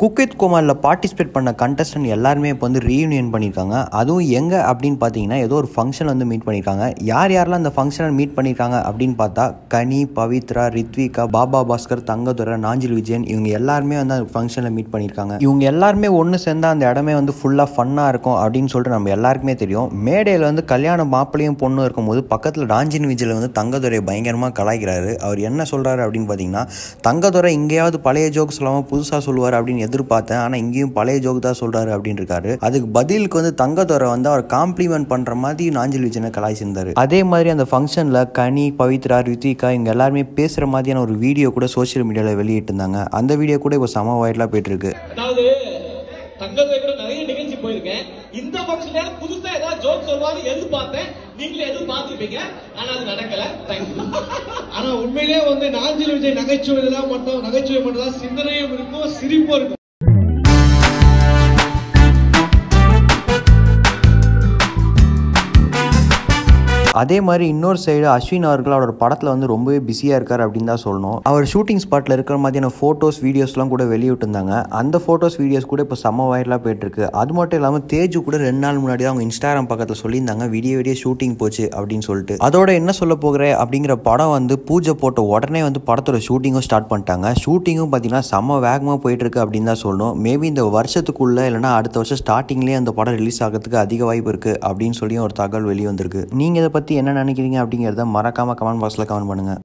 Cook with கோமாலில் participate பண்ண contestant எல்லாருமே இப்போ வந்து ரீயூனியன் பண்ணியிருக்காங்க. அதுவும் எங்கே அப்படின்னு பார்த்தீங்கன்னா ஏதோ ஒரு ஃபங்க்ஷன் வந்து மீட் பண்ணியிருக்காங்க. யாரெல்லாம் அந்த ஃபங்க்ஷனை மீட் பண்ணியிருக்காங்க அப்படின்னு பார்த்தா கனி, பவித்ரா, ரித்விகா, பாபா பாஸ்கர், தங்கதுரை, நாஞ்சில் விஜயன் இவங்க எல்லாருமே வந்து அந்த ஃபங்க்ஷனில் மீட் பண்ணியிருக்காங்க. இவங்க எல்லாருமே ஒன்று சேர்ந்தால் அந்த இடமே வந்து ஃபுல்லாக ஃபன்னாக இருக்கும் அப்படின்னு சொல்லிட்டு நம்ம எல்லாருக்குமே தெரியும். மேடையில் வந்து கல்யாண மாப்பிளையும் பொண்ணும் இருக்கும்போது பக்கத்தில் நாஞ்சில் விஜயில் வந்து தங்கதுரை பயங்கரமாக கலாய்க்கிறாரு. அவர் என்ன சொல்கிறாரு அப்படின்னு பார்த்தீங்கன்னா, தங்கதுரை இங்கேயாவது பழைய ஜோக்ஸ் இல்லாமல் புதுசாக சொல்லுவார் அப்படின்னு எதிர்பார்த்தேன், ஆனால் இங்கேயும் பழைய ஜோக் தான் சொல்றாரு அப்படின்னு இருக்காரு. அதுக்கு பதிலுக்கு வந்து தங்கதுரை வந்து அவர் காம்ப்ளிமெண்ட் பண்ற மாதிரி நாஞ்சில் விஜயனை கலாய்ச்சிருந்தாரு. அதே மாதிரி அந்த ஃபங்க்ஷன்ல கனி, பவித்ரா, ரித்விகா இவங்க எல்லாருமே பேசுற மாதிரியான ஒரு வீடியோ கூட சோசியல் மீடியால வெளியிட்டு இருந்தாங்க. அந்த வீடியோ கூட இப்போ சம வைரலா போயிட்டு இருக்கு. தங்கதுரை கூட நிறைய நிகழ்ச்சி போயிருக்கேன். இந்த ஃபங்க்ஷன்ல புதுசா ஏதாவது ஜோக் சொல்வாரு எதிர்பார்த்தேன், நீங்களே எதிர்பார்த்திருப்பீங்க, ஆனா அது நடக்கல. ஆனா உண்மையிலே வந்து நாஞ்சில் விஜய் நகைச்சுவைலாம் மட்டும் நகைச்சுவை மட்டும்தான், சிந்தனையும் இருக்கும், சிரிப்பும் இருக்கும். அதே மாதிரி இன்னொரு சைடு அஸ்வின் அவர்கள் அவரோட படத்தில் வந்து ரொம்பவே பிஸியாக இருக்கார் அப்படின்னு தான் சொல்லணும். அவர் ஷூட்டிங் ஸ்பாட்டில் இருக்கிற மாதிரியான ஃபோட்டோஸ், வீடியோஸ்லாம் கூட வெளியிட்டிருந்தாங்க. அந்த ஃபோட்டோஸ், வீடியோஸ் கூட இப்போ செம்ம வைரலாக போயிட்டுருக்கு. அது மட்டும் இல்லாமல் தேஜு கூட 2 நாள் முன்னாடி தான் அவங்க இன்ஸ்டாகிராம் பக்கத்தில் சொல்லியிருந்தாங்க விடிய ஷூட்டிங் போச்சு அப்படின்னு சொல்லிட்டு. அதோட என்ன சொல்ல போகிறேன் அப்படிங்கிற படம் வந்து பூஜை போட்ட உடனே வந்து படத்தோட ஷூட்டிங்கும் ஸ்டார்ட் பண்ணிட்டாங்க. ஷூட்டிங்கும் பார்த்தீங்கன்னா செம்ம வேகமாக போயிட்டுருக்கு அப்படின்னு தான் சொல்லணும். மேபி இந்த வருஷத்துக்குள்ளே இல்லைனா அடுத்த வருஷம் ஸ்டார்டிங்லேயே அந்த படம் ரிலீஸ் ஆகிறதுக்கு அதிக வாய்ப்பு இருக்குது அப்படின்னு சொல்லி ஒரு தகவல் வெளியே வந்திருக்கு. நீங்கள் இதை பற்றி என்ன நினைக்கிறீங்க அப்படிங்கிறத மறக்காமல் கமெண்ட் பாக்ஸில் கமெண்ட் பண்ணுங்கள்.